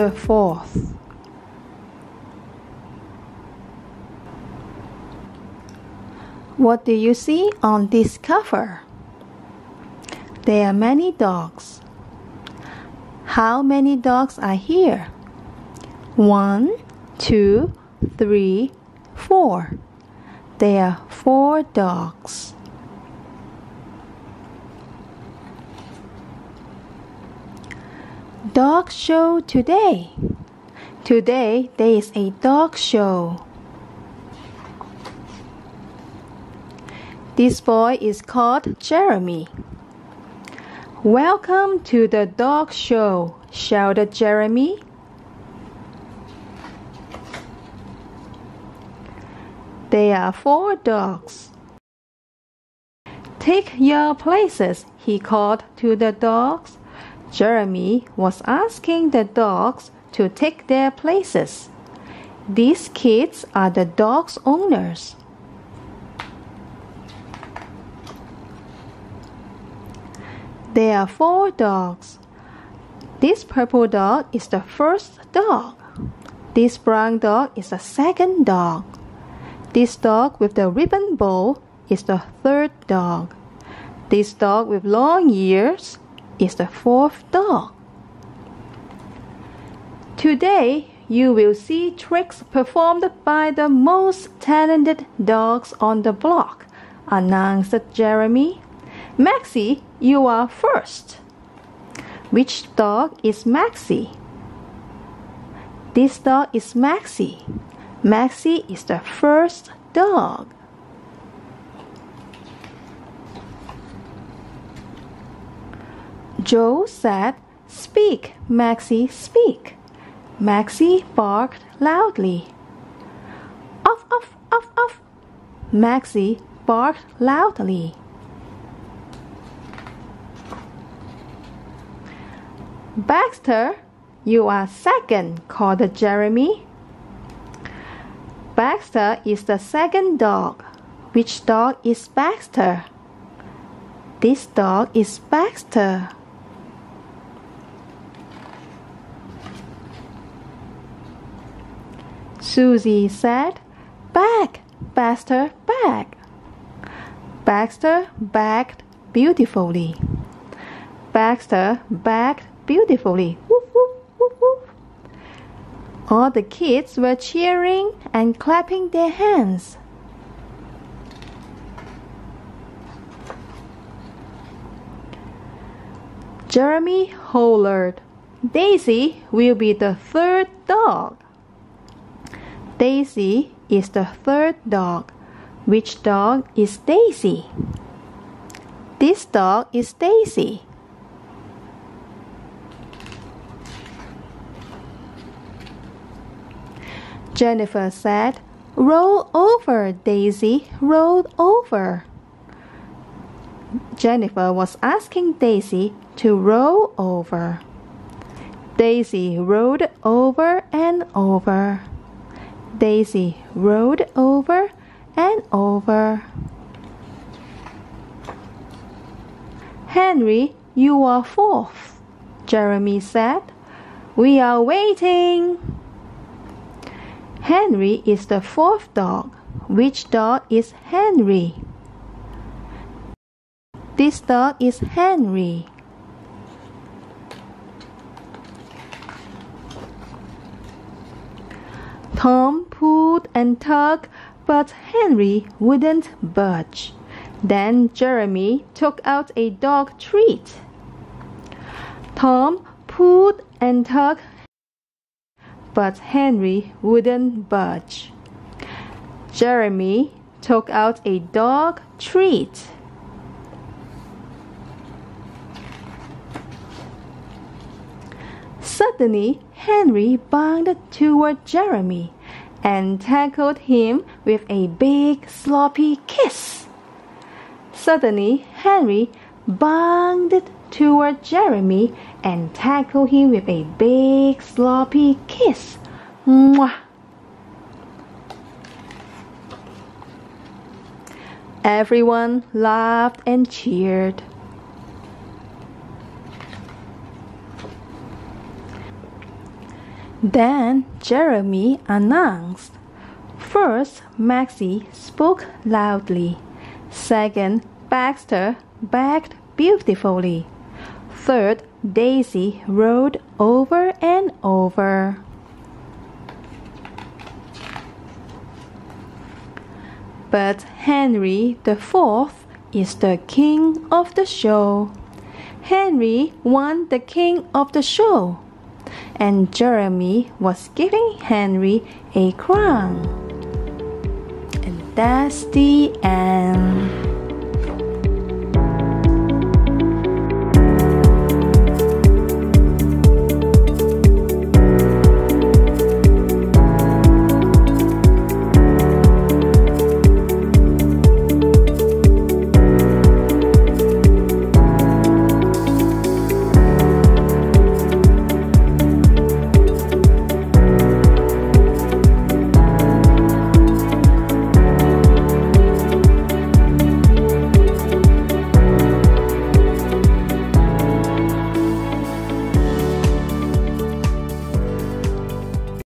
the Fourth. What do you see on this cover? There are many dogs. How many dogs are here? 1, 2, 3, 4. There are 4 dogs. Dog show today. Today there is a dog show. This boy is called Jeremy. "Welcome to the dog show," shouted Jeremy. There are 4 dogs. "Take your places," he called to the dogs. Jeremy was asking the dogs to take their places. These kids are the dogs' owners. There are 4 dogs. This purple dog is the first dog. This brown dog is the second dog. This dog with the ribbon bow is the third dog. This dog with long ears is the fourth dog. Today you will see tricks performed by the most talented dogs on the block, announced Jeremy. "Maxie, you are first." "Which dog is Maxie?" "This dog is Maxie. Maxie is the first dog." Joe said, "Speak, Maxie, speak." Maxie barked loudly. "Off, off, off, off." Maxie barked loudly. "Baxter, you are second," called Jeremy. Baxter is the second dog. "Which dog is Baxter?" "This dog is Baxter." Susie said, "Back, Baxter, back." Baxter backed beautifully. Baxter backed beautifully. Woof, woof, woof, woof. All the kids were cheering and clapping their hands. Jeremy hollered, "Daisy will be the third dog." Daisy is the third dog. "Which dog is Daisy?" "This dog is Daisy." Jennifer said, "Roll over, Daisy, roll over." Jennifer was asking Daisy to roll over. Daisy rolled over and over. Daisy rolled over and over. "Henry, you are fourth," Jeremy said. "We are waiting." Henry is the fourth dog. "Which dog is Henry?" "This dog is Henry." Tom pulled and tugged, but Henry wouldn't budge. Then Jeremy took out a dog treat. Tom pulled and tugged, but Henry wouldn't budge. Jeremy took out a dog treat. Suddenly, Henry bounded toward Jeremy and tackled him with a big sloppy kiss. Suddenly, Henry bounded toward Jeremy and tackled him with a big sloppy kiss. Mwah! Everyone laughed and cheered. Then Jeremy announced. First, Maxie spoke loudly. Second, Baxter begged beautifully. Third, Daisy rolled over and over. But Henry the Fourth is the king of the show. Henry won the king of the show, and Jeremy was giving Henry a crown. And that's the end.